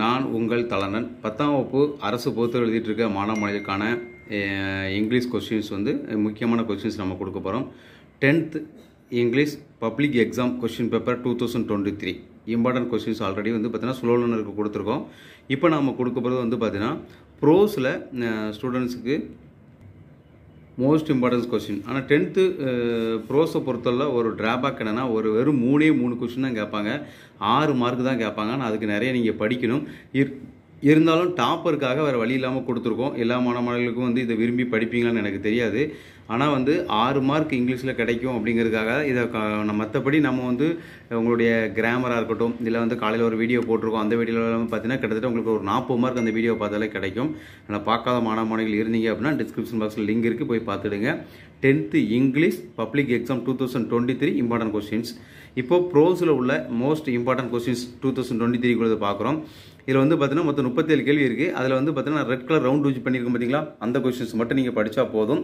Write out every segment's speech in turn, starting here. நான் உங்கள் தலனன். 10ஆம் வகுப்பு அரசு பொறுத்து எழுதிட்டு இருக்க மாணவர்களுக்கான இங்கிலீஷ் கொஸ்டின்ஸ் வந்து முக்கியமான கொஸ்டின்ஸ் நம்ம கொடுக்க போகிறோம். 10th English public exam question paper 2023 important questions already வந்து பார்த்தீங்கன்னா ஸ்லோ லேர்னருக்கு கொடுத்துருக்கோம். இப்போ நம்ம கொடுக்க போகிறது வந்து பார்த்தீங்கன்னா ப்ரோஸில் ஸ்டூடெண்ட்ஸுக்கு மோஸ்ட் இம்பார்ட்டன்ஸ் கொஸ்டின். ஆனால் 10th ப்ரோஸை பொறுத்தவரை ஒரு ட்ராபேக் என்னென்னா ஒரு வெறும் மூணு கொஸ்டின் தான் கேட்பாங்க, 6 மார்க் தான் கேட்பாங்க. ஆனால் அதுக்கு நிறைய நீங்கள் படிக்கணும். இருந்தாலும் டாப்பருக்காக வேறு வழி இல்லாமல் கொடுத்துருக்கோம். எல்லா மாணவர்களுக்கும் வந்து இதை விரும்பி படிப்பீங்களான்னு எனக்கு தெரியாது. ஆனால் வந்து 6 மார்க் இங்கிலீஷில் கிடைக்கும் அப்படிங்கிறதுக்காக இதை மற்றபடி நம்ம வந்து உங்களுடைய கிராமராக இருக்கட்டும், இதில் வந்து காலையில் ஒரு வீடியோ போட்டிருக்கோம். அந்த வீடியோவில் பார்த்தீங்கன்னா கிட்டத்தட்ட உங்களுக்கு ஒரு 40 மார்க் அந்த வீடியோ பார்த்தாலே கிடைக்கும். ஆனால் பார்க்காத மாணவ மாணவிகள் இருந்தீங்க அப்படின்னா டிஸ்கிரிப்ஷன் பாக்ஸில் லிங்க் இருக்குது, போய் பார்த்துடுங்க. 10th English public exam 2023 important questions. இப்போது ப்ரோஸில் உள்ள மோஸ்ட் இம்பார்ட்டன்ட் கொஸ்டின்ஸ் 2023 பார்க்குறோம். இதில் வந்து பார்த்தீங்கன்னா மொத்தம் 47 கேள்வி இருக்குது. அதில் வந்து பார்த்தீங்கன்னா ரெட் கலர் ரவுண்ட் வச்சு பண்ணியிருக்கோம் பார்த்தீங்களா, அந்த கொஸ்டின்ஸ் மட்டும் நீங்கள் படித்தா போதும்.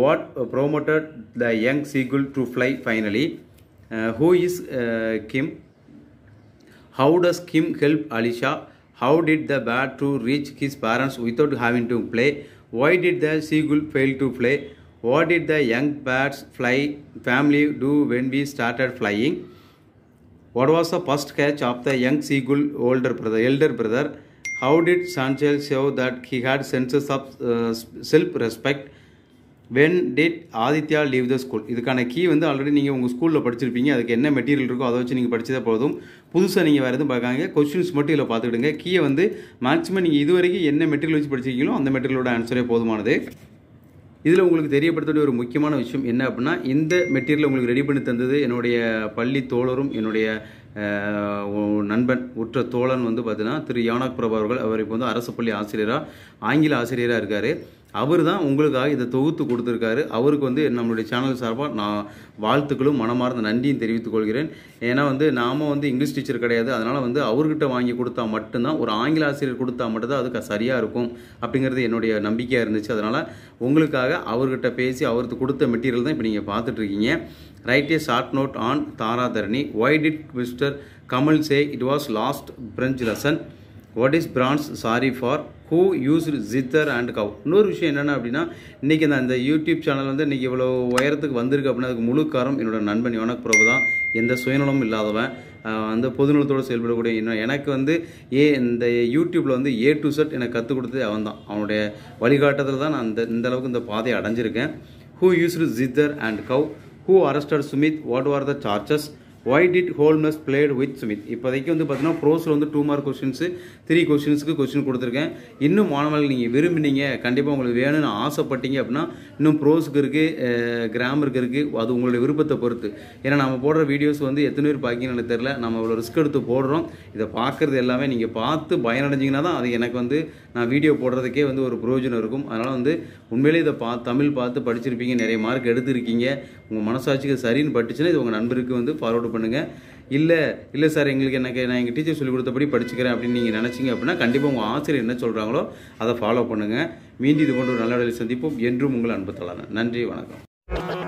What promoted the young seagull to fly finally? Who is Kim? How does Kim help Alisha? How did the bat to reach his parents without having to play? Why did the seagull fail to fly? What did the young bat's fly family do when we started flying? What was the first catch of the young seagull elder brother? How did Sanchel show that he had senses of self-respect? When did Aditya leave the school? இதுக்கான key வந்து already நீங்கள் உங்கள் ஸ்கூலில் படிச்சிருப்பீங்க. அதுக்கு என்ன material இருக்கோ அதை வச்சு நீங்கள் படித்ததே போதும். புதுசாக நீங்கள் வேறு எதுவும் பார்க்காங்க, கொஸ்டின்ஸ் மட்டும் இதில் பார்த்துக்கிடுங்க. கீயை வந்து மேக்ஸிமம் நீங்கள் இதுவரைக்கும் என்ன மெட்டீரியல் வச்சு படிச்சிருக்கீங்களோ அந்த மெட்டீரியலோட ஆன்சரே போதுமானது. இதில் உங்களுக்கு தெரியப்படுத்த ஒரு முக்கியமான விஷயம் என்ன அப்படின்னா, இந்த மெட்டீரியல் உங்களுக்கு ரெடி பண்ணி தந்தது என்னுடைய பள்ளி தோழரும் என்னுடைய நண்பன் உற்ற தோழன் வந்து பார்த்தீங்கன்னா திரு யானாக் பிரபு அவர்கள். அவர் இப்போ வந்து அரசு பள்ளி ஆசிரியராக ஆங்கில ஆசிரியராக இருக்கார். அவர் தான் உங்களுக்காக இதை தொகுத்து கொடுத்துருக்காரு. அவருக்கு வந்து நம்மளுடைய சேனல் சார்பாக நான் வாழ்த்துக்களும் மனமார்ந்த நன்றியும் தெரிவித்துக் கொள்கிறேன். ஏன்னா வந்து நாம் வந்து இங்கிலீஷ் டீச்சர் கிடையாது. அதனால் வந்து அவர்கிட்ட வாங்கி கொடுத்தா மட்டும்தான், ஒரு ஆங்கில ஆசிரியர் கொடுத்தா மட்டும்தான் அதுக்கு சரியாக இருக்கும் அப்படிங்கிறது என்னுடைய நம்பிக்கையாக இருந்துச்சு. அதனால் உங்களுக்காக அவர்கிட்ட பேசி அவருக்கு கொடுத்த மெட்டீரியல் தான் இப்போ நீங்கள் பார்த்துட்ருக்கீங்க. Write a short note on தாராதரணி. Why did Mister Hamel say it was last French lesson? What is France sorry for? Who used ஜித்தர் and கவ்? இன்னொரு விஷயம் என்னென்னா அப்படின்னா, இன்றைக்கி அந்த யூடியூப் சேனல் வந்து இன்றைக்கி இவ்வளோ உயரத்துக்கு வந்திருக்கு அப்படின்னா அதுக்கு முழு காரணம் என்னோடய நண்பன் யோனக் பிரபு தான். எந்த சுயநலமும் இல்லாதவன், அந்த பொதுநலத்தோடு செயல்படக்கூடிய இன்னும் எனக்கு வந்து இந்த யூடியூப்பில் வந்து A to Z எனக்கு கற்றுக் கொடுத்தது அவன் தான். அவனுடைய வழிகாட்டத்தில் தான் நான் இந்த அளவுக்கு இந்த பாதையை அடைஞ்சிருக்கேன். Who used ஜித்தர் and gov? Who arrested Smith? What are the charges? Why did Holmes played with Smith? இப்போதைக்கு வந்து பார்த்தீங்கன்னா ப்ரோஸில் வந்து 2 மார்க் கொஸ்டின்ஸு 3 கொஸ்டின்ஸுக்கு கொஸ்டின் கொடுத்துருக்கேன். இன்னும் மாணவர்கள் நீங்கள் விரும்பினீங்க, கண்டிப்பாக உங்களுக்கு வேணும்னு ஆசைப்பட்டீங்க அப்படின்னா இன்னும் ப்ரோஸுக்கு இருக்குது, கிராமருக்கு இருக்குது, அது உங்களுடைய விருப்பத்தை பொறுத்து. ஏன்னா நம்ம போடுற வீடியோஸ் வந்து எத்தனை பேர் பார்க்கீங்கன்னு தெரியல. நம்ம ஒரு ரிஸ்க் எடுத்து போடுறோம். இதை பார்க்குறது எல்லாமே நீங்கள் பார்த்து பயனடைஞ்சிங்கன்னா தான் அது எனக்கு வந்து நான் வீடியோ போடுறதுக்கே வந்து ஒரு பிரயோஜனம் இருக்கும். அதனால் வந்து உண்மையிலே இதை தமிழ் பார்த்து படிச்சிருப்பீங்க, நிறைய மார்க் எடுத்துருக்கீங்க. உங்கள் மனசாட்சிக்கு சரின்னு பட்டுச்சுன்னா இது உங்கள் நண்பருக்கு வந்து ஃபார்வர்டு பண்ணுங்க. இல்லை சார் எங்களுக்கு எனக்கு நான் எங்கள் டீச்சர் சொல்லிக் கொடுத்தபடி படிச்சுக்கிறேன் அப்படின்னு நீங்கள் நினச்சிங்க அப்படின்னா கண்டிப்பாக உங்கள் ஆசிரியர் என்ன சொல்கிறாங்களோ அதை ஃபாலோ பண்ணுங்கள். மீண்டும் இது போன்ற நல்ல வேலையை சந்திப்போம். என்றும் உங்கள் அன்பு தலனன். நன்றி, வணக்கம்.